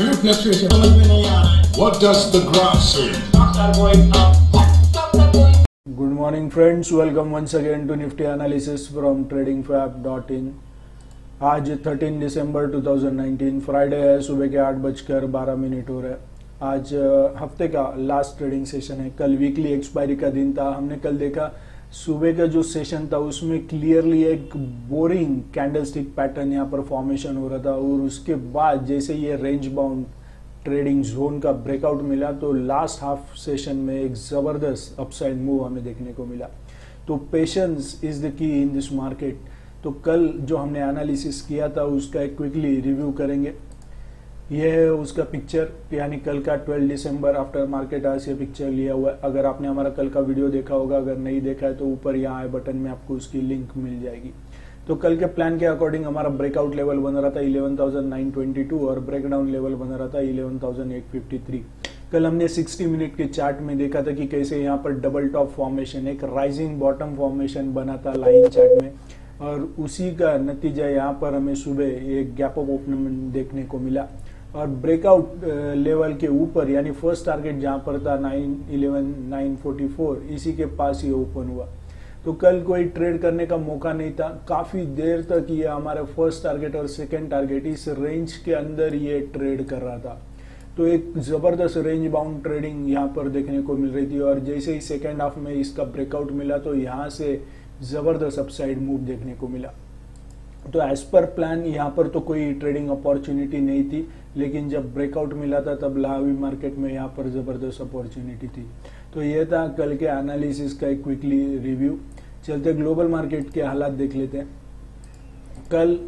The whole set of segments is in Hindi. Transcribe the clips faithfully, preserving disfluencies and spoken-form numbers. मेरे फ्लक्चुएशन समझ में नहीं आ रहा है। What does the graph say? Stocks are going up. Stocks are going up. Good morning friends, welcome once again to Nifty analysis from trading fab dot in. आज तेरह दिसंबर दो हज़ार उन्नीस फ्राइडे है, सुबह के आठ बजकर बारह मिनट हो रहे हैं। आज हफ्ते का लास्ट ट्रेडिंग सेशन है। कल वीकली एक्सपायरी का दिन था। हमने कल देखा सुबह का जो सेशन था उसमें क्लियरली एक बोरिंग कैंडलस्टिक पैटर्न यहाँ पर फॉर्मेशन हो रहा था और उसके बाद जैसे ये रेंज बाउंड ट्रेडिंग जोन का ब्रेकआउट मिला तो लास्ट हाफ सेशन में एक ज़बरदस्त अपसाइड मूव हमें देखने को मिला। तो patience is the key in this market. तो कल जो हमने एनालिसिस किया था उसका एक क्विकली रिव्यू करेंगे। यह है उसका पिक्चर, यानी कल का बारह दिसंबर आफ्टर मार्केट आज ये पिक्चर लिया हुआ है। अगर आपने हमारा कल का वीडियो देखा होगा, अगर नहीं देखा है तो ऊपर यहाँ आए बटन में आपको उसकी लिंक मिल जाएगी। तो कल के प्लान के अकॉर्डिंग हमारा ब्रेकआउट लेवल बन रहा था eleven thousand nine twenty two और ब्रेकडाउन लेवल बन रहा था eleven thousand eight fifty three. कल हमने साठ मिनट के चार्ट में देखा था कि कैसे यहाँ पर डबल टॉप फॉर्मेशन, एक राइजिंग बॉटम फॉर्मेशन बना था लाइन चार्ट में और उसी का नतीजा यहाँ पर हमें सुबह एक गैप अप ओपनिंग देखने को मिला और ब्रेकआउट लेवल के ऊपर यानी फर्स्ट टारगेट जहाँ पर था nine eleven nine forty four, इसी के पास ये ओपन हुआ। तो कल कोई ट्रेड करने का मौका नहीं था। काफ़ी देर तक ये हमारे फर्स्ट टारगेट और सेकंड टारगेट इस रेंज के अंदर ये ट्रेड कर रहा था। तो एक ज़बरदस्त रेंज बाउंड ट्रेडिंग यहाँ पर देखने को मिल रही थी और जैसे ही सेकेंड हाफ में इसका ब्रेकआउट मिला तो यहाँ से ज़बरदस्त अपसाइड मूव देखने को मिला। तो एज पर प्लान यहाँ पर तो कोई ट्रेडिंग अपॉर्चुनिटी नहीं थी, लेकिन जब ब्रेकआउट मिला था तब लावी मार्केट में यहाँ पर ज़बरदस्त अपॉर्चुनिटी थी। तो यह था कल के एनालिसिस का एक क्विकली रिव्यू। चलते ग्लोबल मार्केट के हालात देख लेते हैं। कल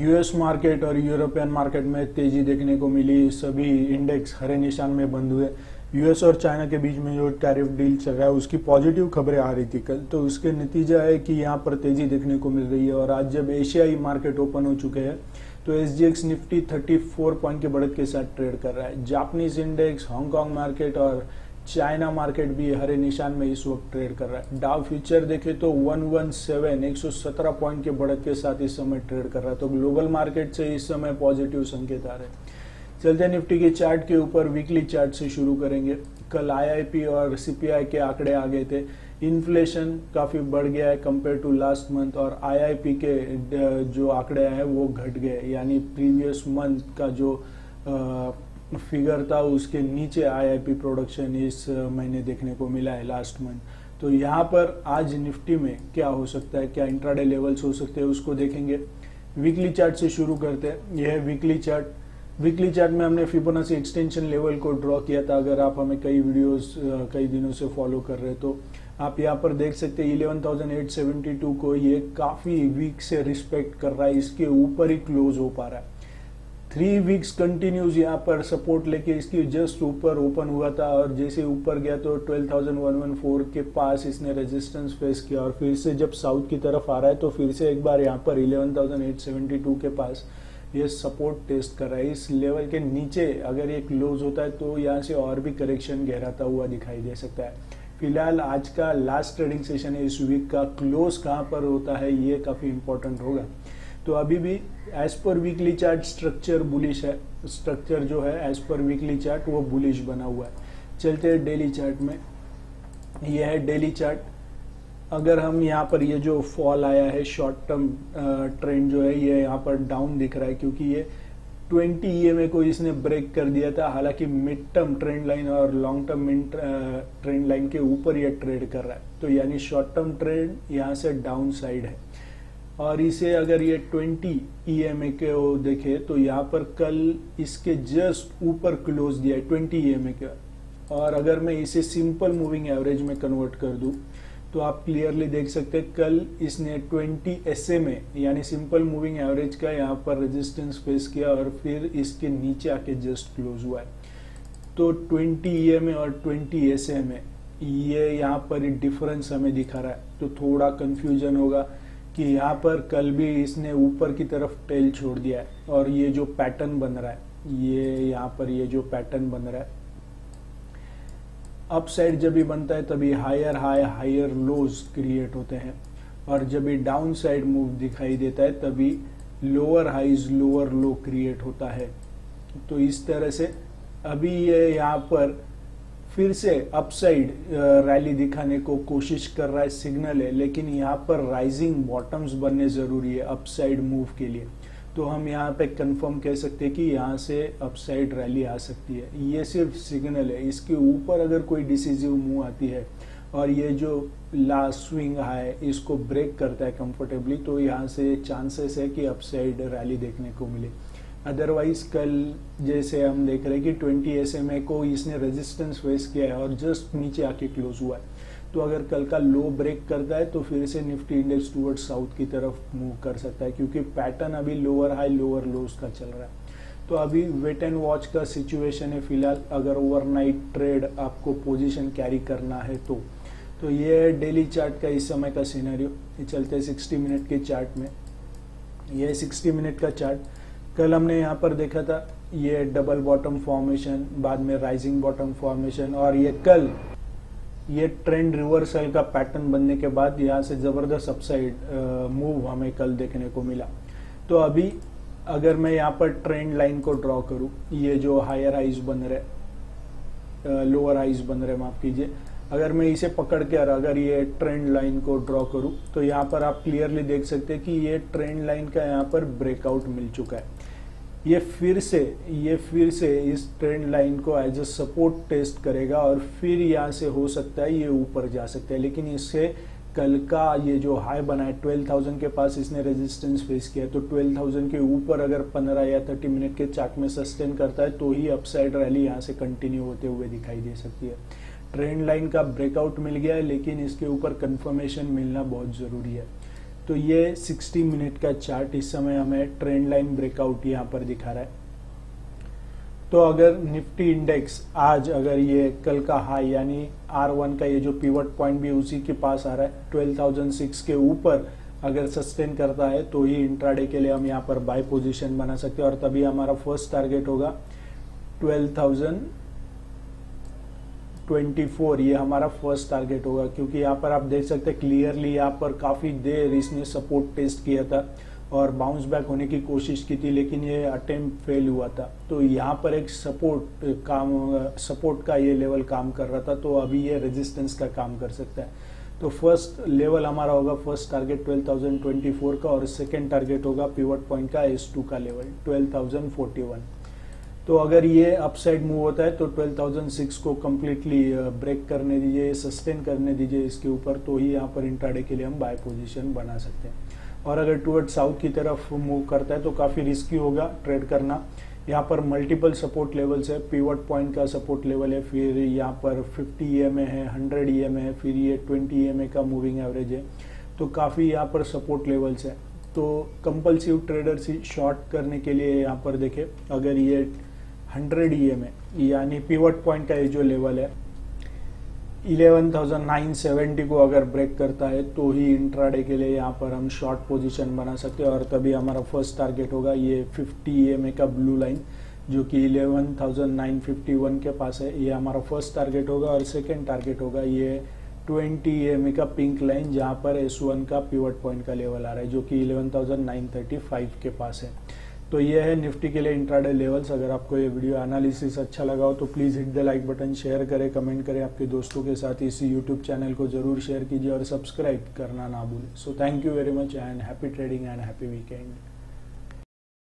यूएस मार्केट और यूरोपियन मार्केट में तेजी देखने को मिली। सभी इंडेक्स हरे निशान में बंद हुए। यूएस और चाइना के बीच में जो टैरिफ डील चल रहा है उसकी पॉजिटिव खबरें आ रही थी कल, तो उसके नतीजा है कि यहाँ पर तेजी देखने को मिल रही है। और आज जब एशियाई मार्केट ओपन हो चुके हैं तो एसजीएक्स निफ्टी चौंतीस पॉइंट के बढ़त के साथ ट्रेड कर रहा है। जापानीज इंडेक्स, हांगकांग मार्केट और चाइना मार्केट भी हरे निशान में इस वक्त ट्रेड कर रहा है। डाउ फ्यूचर देखे तो वन वन सेवन एक सौ सत्रह पॉइंट के बढ़त के साथ इस समय ट्रेड कर रहा है। तो ग्लोबल मार्केट से इस समय पॉजिटिव संकेत आ रहे हैं। चलते निफ्टी के चार्ट के ऊपर, वीकली चार्ट से शुरू करेंगे। कल आईआईपी और सीपीआई के आंकड़े आ गए थे। इन्फ्लेशन काफ़ी बढ़ गया है कंपेयर टू लास्ट मंथ और आईआईपी के जो आंकड़े हैं वो घट गए, यानी प्रीवियस मंथ का जो फिगर था उसके नीचे आईआईपी प्रोडक्शन इस महीने देखने को मिला है लास्ट मंथ। तो यहाँ पर आज निफ्टी में क्या हो सकता है, क्या इंट्राडे लेवल्स हो सकते हैं, उसको देखेंगे। वीकली चार्ट से शुरू करते हैं। यह है वीकली चार्ट। वीकली चार्ट में हमने फिबोनाची एक्सटेंशन लेवल को ड्रॉ किया था। अगर आप हमें कई वीडियोस कई दिनों से फॉलो कर रहे तो आप यहाँ पर देख सकते हैं eleven thousand eight seventy two को ये काफ़ी वीक से रिस्पेक्ट कर रहा है, इसके ऊपर ही क्लोज हो पा रहा है। थ्री वीक्स कंटिन्यूज यहाँ पर सपोर्ट लेके इसके जस्ट ऊपर ओपन हुआ था और जैसे ऊपर गया तो twelve thousand one one four के पास इसने रेजिस्टेंस फेस किया और फिर से जब साउथ की तरफ आ रहा है तो फिर से एक बार यहाँ पर eleven thousand eight seventy two के पास ये सपोर्ट टेस्ट कर रहा है। इस लेवल के नीचे अगर ये क्लोज होता है तो यहाँ से और भी करेक्शन गहराता हुआ दिखाई दे सकता है। फिलहाल आज का लास्ट ट्रेडिंग सेशन है इस वीक का। क्लोज कहाँ पर होता है ये काफ़ी इम्पोर्टेंट होगा। तो अभी भी एज पर वीकली चार्ट स्ट्रक्चर बुलिश है। स्ट्रक्चर जो है एज पर वीकली चार्ट वो बुलिश बना हुआ है। चलते हैं डेली चार्ट में। यह है डेली चार्ट। अगर हम यहाँ पर ये जो फॉल आया है शॉर्ट टर्म ट्रेंड जो है ये यहाँ पर डाउन दिख रहा है क्योंकि ये ट्वेंटी ई एम ए को इसने ब्रेक कर दिया था। हालांकि मिड टर्म ट्रेंड लाइन और लॉन्ग टर्म ट्रेंड लाइन के ऊपर ये ट्रेड कर रहा है, तो यानी शॉर्ट टर्म ट्रेंड यहाँ से डाउन साइड है। और इसे अगर ये ट्वेंटी ई एम ए के वो देखे तो यहाँ पर कल इसके जस्ट ऊपर क्लोज दिया है ट्वेंटी ई एम ए के। और अगर मैं इसे सिंपल मूविंग एवरेज में कन्वर्ट कर दूँ तो आप क्लियरली देख सकते हैं कल इसने ट्वेंटी एस एम ए यानी सिंपल मूविंग एवरेज का यहाँ पर रेजिस्टेंस फेस किया और फिर इसके नीचे आके जस्ट क्लोज हुआ है। तो ट्वेंटी ई एम ए और ट्वेंटी एस एम ए ये यहाँ पर डिफरेंस हमें दिखा रहा है। तो थोड़ा कंफ्यूजन होगा कि यहाँ पर कल भी इसने ऊपर की तरफ टेल छोड़ दिया है और ये जो पैटर्न बन रहा है ये यहाँ पर ये जो पैटर्न बन रहा है अप साइड जब भी बनता है तभी higher high higher lows create होते हैं और जब भी डाउन साइड मूव दिखाई देता है तभी lower highs lower low create होता है। तो इस तरह से अभी ये यहाँ पर फिर से अपसाइड रैली दिखाने को कोशिश कर रहा है, सिग्नल है, लेकिन यहाँ पर राइजिंग बॉटम्स बनने ज़रूरी है अपसाइड मूव के लिए। तो हम यहाँ पे कंफर्म कह सकते हैं कि यहाँ से अपसाइड रैली आ सकती है। ये सिर्फ सिग्नल है, इसके ऊपर अगर कोई डिसीजिव मूव आती है और ये जो लास्ट स्विंग हाई इसको ब्रेक करता है कंफर्टेबली, तो यहाँ से चांसेस है कि अपसाइड रैली देखने को मिले। अदरवाइज कल जैसे हम देख रहे हैं कि ट्वेंटी एस एम ए को इसने रेजिस्टेंस फेस किया है और जस्ट नीचे आके क्लोज हुआ है, तो अगर कल का लो ब्रेक करता है तो फिर से निफ्टी इंडेक्स टूवर्ड्स साउथ की तरफ मूव कर सकता है, क्योंकि पैटर्न अभी लोअर हाई लोअर लोज का चल रहा है। तो अभी वेट एंड वॉच का सिचुएशन है फिलहाल, अगर ओवरनाइट ट्रेड आपको पोजीशन कैरी करना है तो तो ये है डेली चार्ट का इस समय का सिनेरियो। चलते हैं सिक्सटी मिनट के चार्ट में। यह सिक्सटी मिनट का चार्ट कल हमने यहाँ पर देखा था, ये डबल बॉटम फॉर्मेशन, बाद में राइजिंग बॉटम फॉर्मेशन, और ये कल ये ट्रेंड रिवर्सल का पैटर्न बनने के बाद यहाँ से ज़बरदस्त अपसाइड मूव हमें कल देखने को मिला। तो अभी अगर मैं यहाँ पर ट्रेंड लाइन को ड्रॉ करूँ, ये जो हायर हाइज बन रहे लोअर हाइज बन रहे माफ़ कीजिए, अगर मैं इसे पकड़ के अगर ये ट्रेंड लाइन को ड्रॉ करूँ तो यहाँ पर आप क्लियरली देख सकते हैं कि ये ट्रेंड लाइन का यहाँ पर ब्रेकआउट मिल चुका है। ये फिर से ये फिर से इस ट्रेंड लाइन को एज अ सपोर्ट टेस्ट करेगा और फिर यहाँ से हो सकता है ये ऊपर जा सकता है, लेकिन इससे कल का ये जो हाई बना है ट्वेल्व थाउजेंड के पास इसने रेजिस्टेंस फेस किया है, तो ट्वेल्व थाउजेंड के ऊपर अगर पंद्रह या तीस मिनट के चार्ट में सस्टेन करता है तो ही अपसाइड रैली यहाँ से कंटिन्यू होते हुए दिखाई दे सकती है। ट्रेंड लाइन का ब्रेकआउट मिल गया है, लेकिन इसके ऊपर कन्फर्मेशन मिलना बहुत ज़रूरी है। तो ये साठ मिनट का चार्ट इस समय हमें ट्रेंड लाइन ब्रेकआउट यहाँ पर दिखा रहा है। तो अगर निफ्टी इंडेक्स आज अगर ये कल का हाई यानी आर वन का ये जो पिवट पॉइंट भी उसी के पास आ रहा है ट्वेल्व थाउजेंड सिक्स के ऊपर अगर सस्टेन करता है तो ही इंट्राडे के लिए हम यहाँ पर बाय पोजीशन बना सकते हैं, और तभी हमारा फर्स्ट टारगेट होगा ट्वेल्व थाउजेंड ट्वेंटी फोर, ये हमारा फर्स्ट टारगेट होगा। क्योंकि यहाँ पर आप देख सकते हैं क्लियरली यहाँ पर काफ़ी देर इसने सपोर्ट टेस्ट किया था और बाउंस बैक होने की कोशिश की थी, लेकिन ये अटेम्प्ट फेल हुआ था। तो यहाँ पर एक सपोर्ट काम सपोर्ट का ये लेवल काम कर रहा था, तो अभी ये रेजिस्टेंस का काम कर सकता है। तो फर्स्ट लेवल हमारा होगा first target twelve thousand twenty four का, और सेकेंड टारगेट होगा पिवट पॉइंट का एस टू का level twelve thousand forty one. तो अगर ये अपसाइड मूव होता है तो ट्वेल्व थाउजेंड सिक्स को कम्प्लीटली ब्रेक करने दीजिए, सस्टेन करने दीजिए इसके ऊपर, तो ही यहाँ पर इंट्राडे के लिए हम बाय पोजीशन बना सकते हैं। और अगर टुवर्ड साउथ की तरफ मूव करता है तो काफ़ी रिस्की होगा ट्रेड करना। यहाँ पर मल्टीपल सपोर्ट लेवल्स है, पिवट पॉइंट का सपोर्ट लेवल है, फिर यहाँ पर फिफ्टी ई एम ए है, हंड्रेड ई एम ए है, फिर ये ट्वेंटी ई एम ए का मूविंग एवरेज है, तो काफ़ी यहाँ पर सपोर्ट लेवल्स है। तो कंपल्सिव ट्रेडर्स शॉर्ट करने के लिए यहाँ पर देखें, अगर ये हंड्रेड ई एम ए यानी पिवट पॉइंट का ये जो लेवल है इलेवन थाउजेंड नाइन सेवेंटी को अगर ब्रेक करता है तो ही इंट्राडे के लिए यहाँ पर हम शॉर्ट पोजीशन बना सकते हैं, और तभी हमारा फर्स्ट टारगेट होगा ये फिफ्टी ई एम ए का ब्लू लाइन जो कि eleven thousand nine fifty one के पास है, ये हमारा फर्स्ट टारगेट होगा। और सेकेंड टारगेट होगा ये ट्वेंटी ई एम ए का पिंक लाइन जहाँ पर एस वन का पिवट पॉइंट का लेवल आ रहा है जो कि eleven thousand nine thirty five के पास है। तो ये है निफ्टी के लिए इंट्राडे लेवल्स। अगर आपको ये वीडियो एनालिसिस अच्छा लगा हो तो please hit the like button, share करें, कमेंट करें आपके दोस्तों के साथ, इसी यूट्यूब चैनल को जरूर शेयर कीजिए और सब्सक्राइब करना ना भूलें। So thank you very much and happy trading and happy weekend.